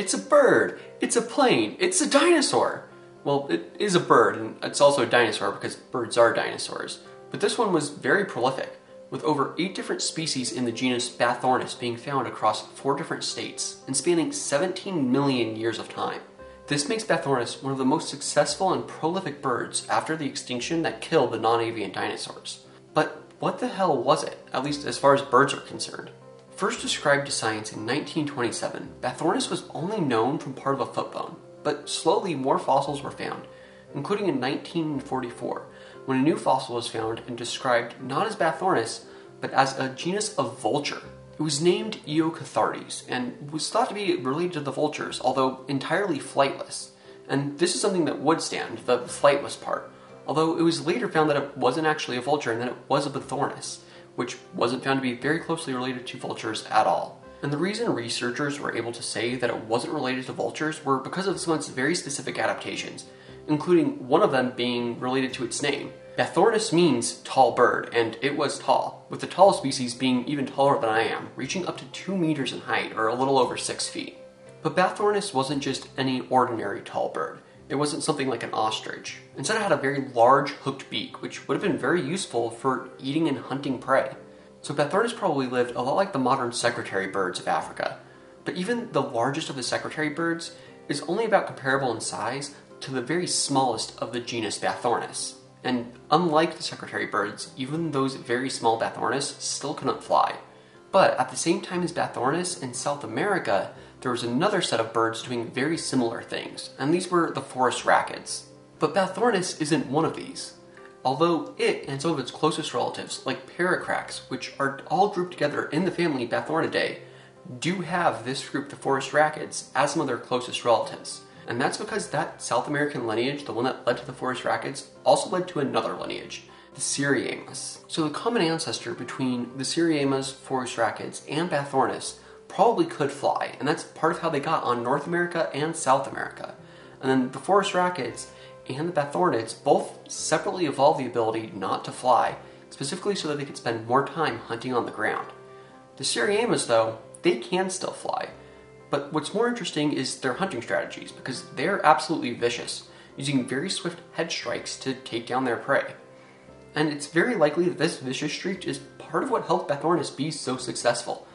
It's a bird. It's a plane. It's a dinosaur. Well, it is a bird, and it's also a dinosaur because birds are dinosaurs. But this one was very prolific, with over 8 different species in the genus Bathornis being found across 4 different states and spanning 17 million years of time. This makes Bathornis one of the most successful and prolific birds after the extinction that killed the non-avian dinosaurs. But what the hell was it, at least as far as birds are concerned? First described to science in 1927, Bathornis was only known from part of a foot bone, but slowly more fossils were found, including in 1944, when a new fossil was found and described not as Bathornis, but as a genus of vulture. It was named Eocathartes and was thought to be related to the vultures, although entirely flightless. And this is something that would stand, the flightless part, although it was later found that it wasn't actually a vulture and that it was a Bathornis, which wasn't found to be very closely related to vultures at all. And the reason researchers were able to say that it wasn't related to vultures were because of some of its very specific adaptations, including one of them being related to its name. Bathornis means tall bird, and it was tall, with the tallest species being even taller than I am, reaching up to 2 meters in height, or a little over 6 feet. But Bathornis wasn't just any ordinary tall bird. It wasn't something like an ostrich. Instead, it had a very large hooked beak, which would have been very useful for eating and hunting prey. So Bathornis probably lived a lot like the modern secretary birds of Africa, but even the largest of the secretary birds is only about comparable in size to the very smallest of the genus Bathornis. And unlike the secretary birds, even those very small Bathornis still couldn't fly. But at the same time as Bathornis, in South America, there was another set of birds doing very similar things, and these were the forest rackets. But Bathornis isn't one of these. Although it and some of its closest relatives, like Paracrax, which are all grouped together in the family Bathornidae, do have this group, the forest rackets, as some of their closest relatives. And that's because that South American lineage, the one that led to the forest rackets, also led to another lineage, the Seriemas. So the common ancestor between the Seriemas, forest rackets, and Bathornis probably could fly, and that's part of how they got on North America and South America. And then the forest rackets and the Bathornids both separately evolved the ability not to fly, specifically so that they could spend more time hunting on the ground. The Seriemas, though, they can still fly. But what's more interesting is their hunting strategies, because they're absolutely vicious, using very swift head strikes to take down their prey. And it's very likely that this vicious streak is part of what helped Bathornis be so successful.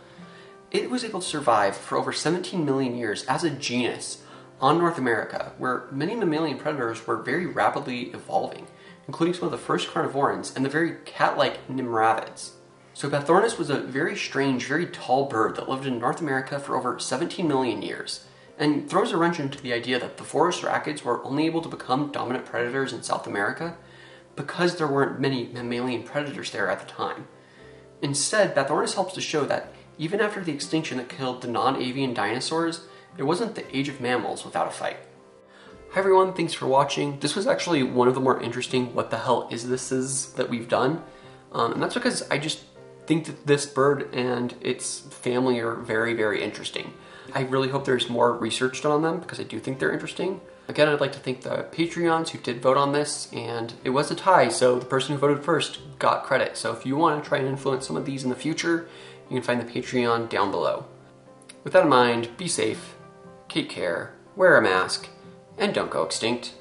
It was able to survive for over 17 million years as a genus, on North America, where many mammalian predators were very rapidly evolving, including some of the first carnivores and the very cat-like nimravids. So Bathornis was a very strange, very tall bird that lived in North America for over 17 million years, and throws a wrench into the idea that the forest rackets were only able to become dominant predators in South America because there weren't many mammalian predators there at the time. Instead, Bathornis helps to show that even after the extinction that killed the non-avian dinosaurs, it wasn't the age of mammals without a fight. Hi everyone, thanks for watching. This was actually one of the more interesting what the hell is this that we've done. And that's because I just think that this bird and its family are very, very interesting. I really hope there's more research done on them because I do think they're interesting. Again, I'd like to thank the Patreons who did vote on this, and it was a tie, so the person who voted first got credit. So if you want to try and influence some of these in the future, you can find the Patreon down below. With that in mind, be safe. Take care, wear a mask, and don't go extinct.